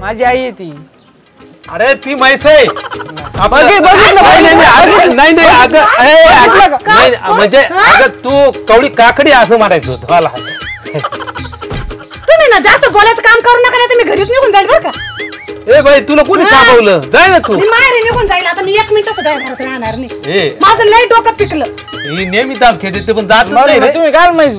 माझी आई ती। अरे ती मैसे नाही नाही आता नाही म्हणजे अगं तू कवळी काकडी असं मारायचं होतं मला। तुम्ही ना जास्त बोलायचं काम करू नका नाही तर मी घरीच निघून जाईल बरं का। ए बाई तुला कोणी थांबवलं? जाय ना तू, मी माहेरी निघून जाईल आता। मी एक मिनिट सुद्धा घरात राहणार नाही, माझं लय डोकं पिकलं। ही नेहमी दाब खेळते पण जात नाही रे तुम्ही काय मैस।